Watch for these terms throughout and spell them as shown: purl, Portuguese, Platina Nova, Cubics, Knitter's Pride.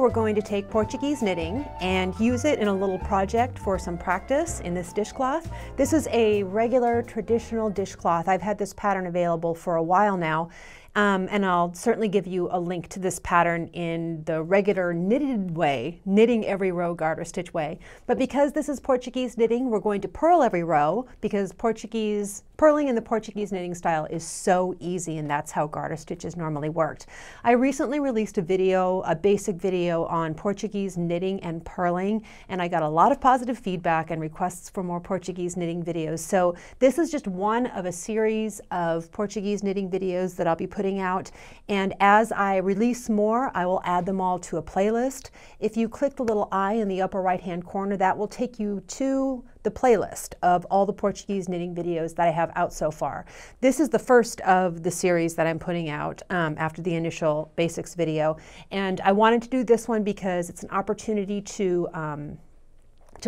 we're going to take Portuguese knitting and use it in a little project for some practice in this dishcloth. This is a regular traditional dishcloth. I've had this pattern available for a while now, and I'll certainly give you a link to this pattern in the regular knitted way, knitting every row, garter stitch way. But because this is Portuguese knitting, we're going to purl every row because purling in the Portuguese knitting style is so easy, and that's how garter stitch is normally worked. I recently released a video, a basic video on Portuguese knitting and purling, and I got a lot of positive feedback and requests for more Portuguese knitting videos. So this is just one of a series of Portuguese knitting videos that I'll be putting out, and as I release more, I will add them all to a playlist. If you click the little eye in the upper right hand corner, that will take you to the playlist of all the Portuguese knitting videos that I have out so far. This is the first of the series that I'm putting out after the initial basics video, and I wanted to do this one because it's an opportunity to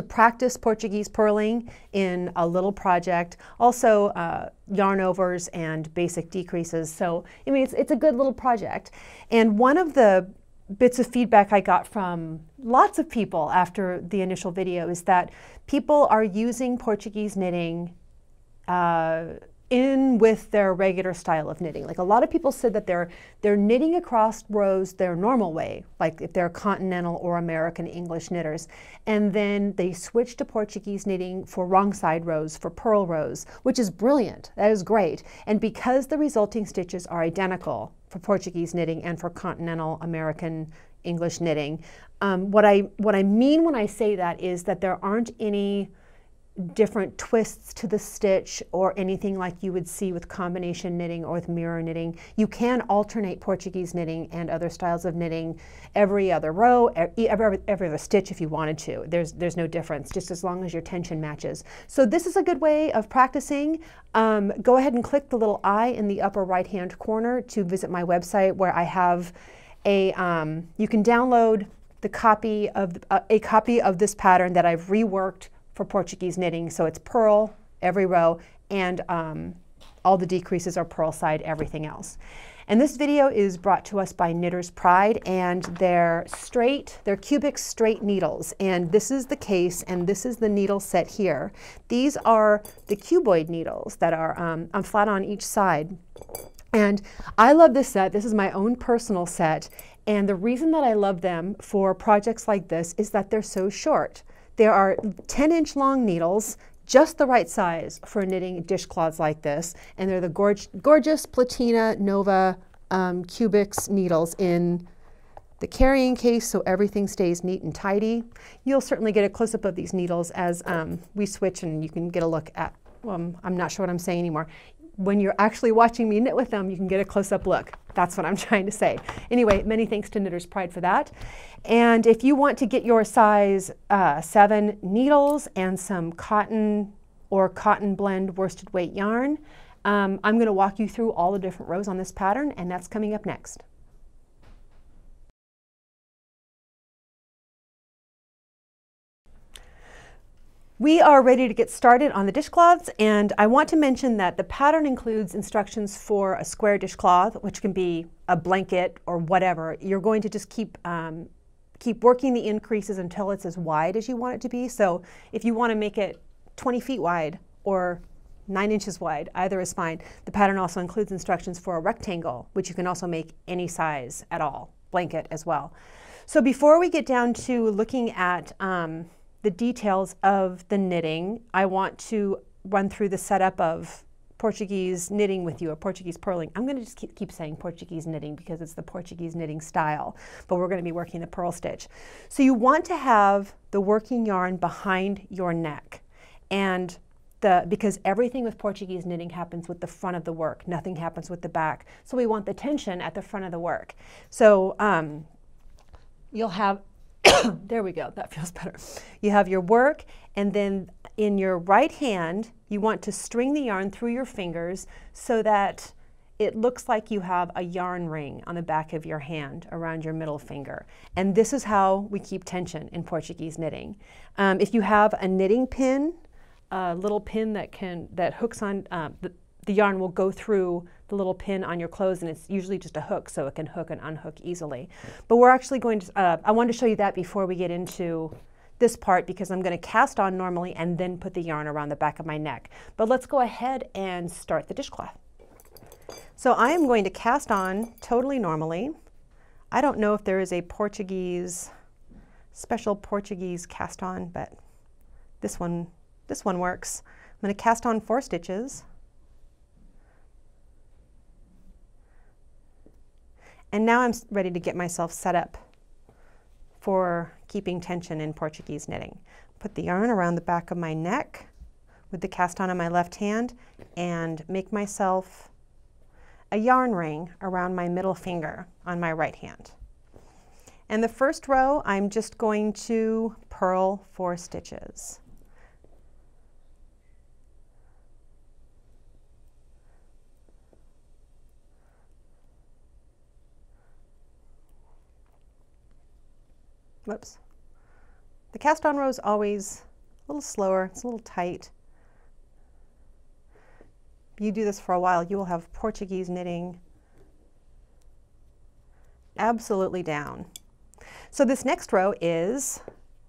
practice Portuguese purling in a little project, also yarn overs and basic decreases. So I mean, it's a good little project. And one of the bits of feedback I got from lots of people after the initial video is that people are using Portuguese knitting in with their regular style of knitting. Like, a lot of people said that they're knitting across rows their normal way, like if they're continental or American English knitters, and then they switch to Portuguese knitting for wrong side rows, for purl rows, which is brilliant. That is great. And because the resulting stitches are identical for Portuguese knitting and for continental American English knitting, what I mean when I say that is that there aren't any different twists to the stitch or anything like you would see with combination knitting or with mirror knitting. You can alternate Portuguese knitting and other styles of knitting every other row, every other stitch if you wanted to. There's no difference, just as long as your tension matches. So this is a good way of practicing. Go ahead and click the little eye in the upper right hand corner to visit my website, where I have a, you can download the copy of, a copy of this pattern that I've reworked for Portuguese knitting. So it's purl every row, and all the decreases are purl side, everything else. And this video is brought to us by Knitter's Pride and their Cubics straight needles. And this is the case, and this is the needle set here. These are the cuboid needles that are flat on each side. And I love this set. This is my own personal set. And the reason that I love them for projects like this is that they're so short. There are 10-inch long needles, just the right size for knitting dishcloths like this, and they're the gorgeous Platina Nova Cubics needles in the carrying case, so everything stays neat and tidy. You'll certainly get a close-up of these needles as we switch, and you can get a look at, I'm not sure what I'm saying anymore. When you're actually watching me knit with them, you can get a close-up look. That's what I'm trying to say. Anyway, many thanks to Knitter's Pride for that. And if you want to get your size 7 needles and some cotton or cotton blend worsted weight yarn, I'm going to walk you through all the different rows on this pattern, and that's coming up next. We are ready to get started on the dishcloths, and I want to mention that the pattern includes instructions for a square dishcloth, which can be a blanket or whatever. You're going to just keep working the increases until it's as wide as you want it to be. So if you want to make it 20 feet wide or 9 inches wide, either is fine. The pattern also includes instructions for a rectangle, which you can also make any size at all, blanket as well. So before we get down to looking at the details of the knitting, I want to run through the setup of Portuguese knitting with you, or Portuguese purling. I'm going to just keep saying Portuguese knitting because it's the Portuguese knitting style, but we're going to be working the purl stitch. So you want to have the working yarn behind your neck, and because everything with Portuguese knitting happens with the front of the work, nothing happens with the back. So we want the tension at the front of the work. So you'll have there we go, that feels better. You have your work, and then in your right hand you want to string the yarn through your fingers so that it looks like you have a yarn ring on the back of your hand around your middle finger. And this is how we keep tension in Portuguese knitting. If you have a knitting pin, a little pin that hooks on, the yarn will go through the little pin on your clothes, and it's usually just a hook, so it can hook and unhook easily. But we're actually going to, I wanted to show you that before we get into this part, because I'm going to cast on normally and then put the yarn around the back of my neck. But let's go ahead and start the dishcloth. So I am going to cast on totally normally. I don't know if there is a Portuguese, special Portuguese cast on, but this one works. I'm going to cast on 4 stitches. And now I'm ready to get myself set up for keeping tension in Portuguese knitting. Put the yarn around the back of my neck with the cast on my left hand and make myself a yarn ring around my middle finger on my right hand. And the first row, I'm just going to purl 4 stitches. Whoops. The cast on row is always a little slower, it's a little tight. You do this for a while, you will have Portuguese knitting absolutely down. So this next row is,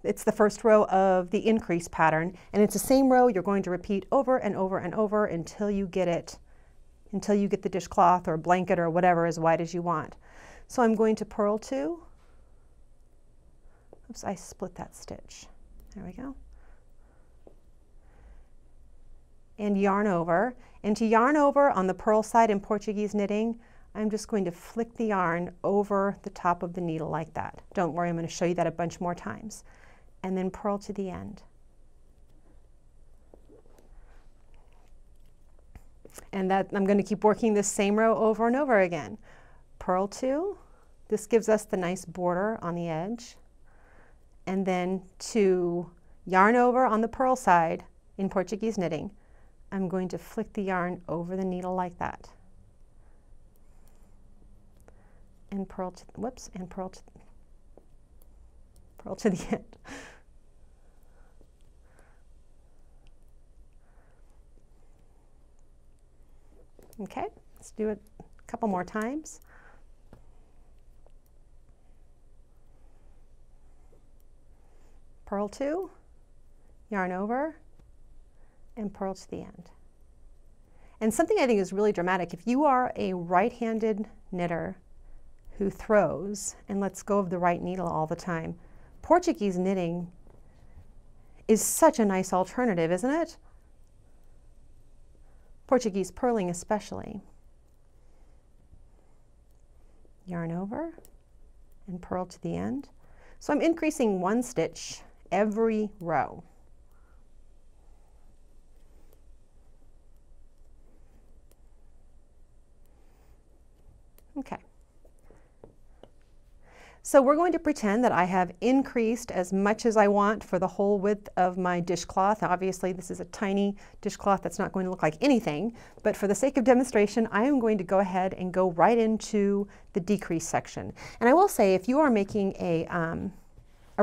it's the first row of the increase pattern, and it's the same row you're going to repeat over and over and over until you get it, until you get the dishcloth or blanket or whatever as wide as you want. So I'm going to purl 2. Oops, I split that stitch. There we go. And yarn over. And to yarn over on the purl side in Portuguese knitting, I'm just going to flick the yarn over the top of the needle like that. Don't worry, I'm going to show you that a bunch more times. And then purl to the end. And that I'm going to keep working this same row over and over again. Purl 2. This gives us the nice border on the edge. And then to yarn over on the purl side in Portuguese knitting, I'm going to flick the yarn over the needle like that. And purl to, whoops, and purl to the end. Okay, let's do it a couple more times. Purl 2, yarn over, and purl to the end. And something I think is really dramatic, if you are a right-handed knitter who throws and lets go of the right needle all the time, Portuguese knitting is such a nice alternative, isn't it? Portuguese purling especially. Yarn over and purl to the end. So I'm increasing 1 stitch every row. Okay. So we're going to pretend that I have increased as much as I want for the whole width of my dishcloth. Obviously, this is a tiny dishcloth that's not going to look like anything, but for the sake of demonstration, I am going to go ahead and go right into the decrease section. And I will say, if you are making a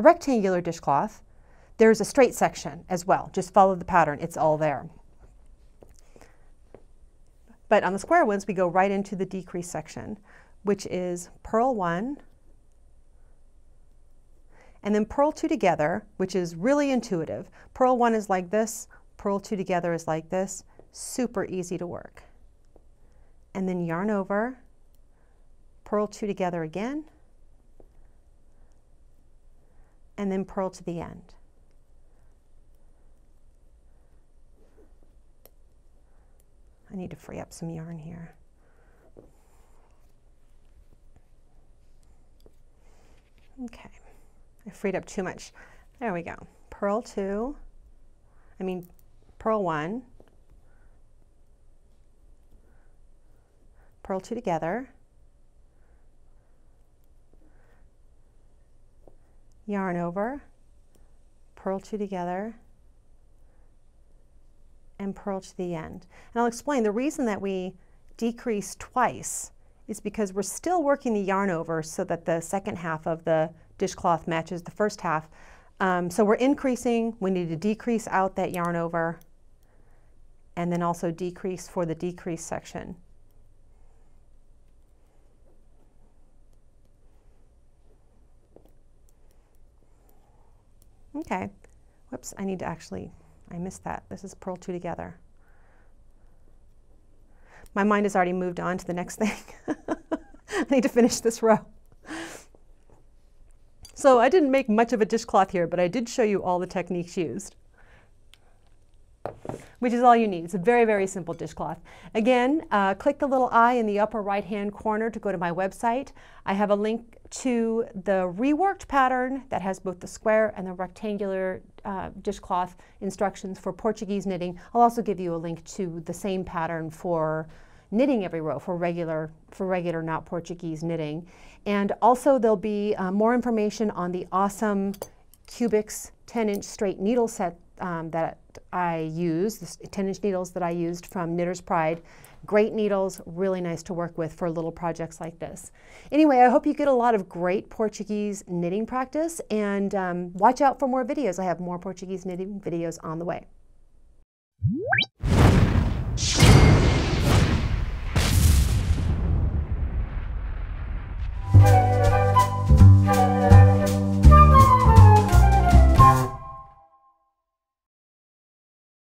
rectangular dishcloth, there's a straight section as well. Just follow the pattern. It's all there. But on the square ones, we go right into the decrease section, which is purl 1, and then purl 2 together, which is really intuitive. Purl 1 is like this, purl 2 together is like this. Super easy to work. And then yarn over, purl 2 together again, and then purl to the end. I need to free up some yarn here. Okay. I freed up too much. There we go. Purl 2, purl 1, purl 2 together, yarn over, purl 2 together, and purl to the end. And I'll explain the reason that we decrease twice is because we're still working the yarn over so that the second half of the dishcloth matches the first half. So we're increasing, we need to decrease out that yarn over, and then also decrease for the decrease section. Okay. Whoops, I need to actually, I missed that. This is purl two together. My mind has already moved on to the next thing. I need to finish this row. So I didn't make much of a dishcloth here, but I did show you all the techniques used, which is all you need. It's a very, very simple dishcloth. Again, click the little eye in the upper right-hand corner to go to my website. I have a link to the reworked pattern that has both the square and the rectangular dishcloth instructions for Portuguese knitting. I'll also give you a link to the same pattern for knitting every row for regular not Portuguese knitting. And also there'll be more information on the awesome Cubics 10-inch straight needle set that I use, the 10-inch needles that I used from Knitter's Pride. Great needles, really nice to work with for little projects like this. Anyway, I hope you get a lot of great Portuguese knitting practice, and watch out for more videos. I have more Portuguese knitting videos on the way.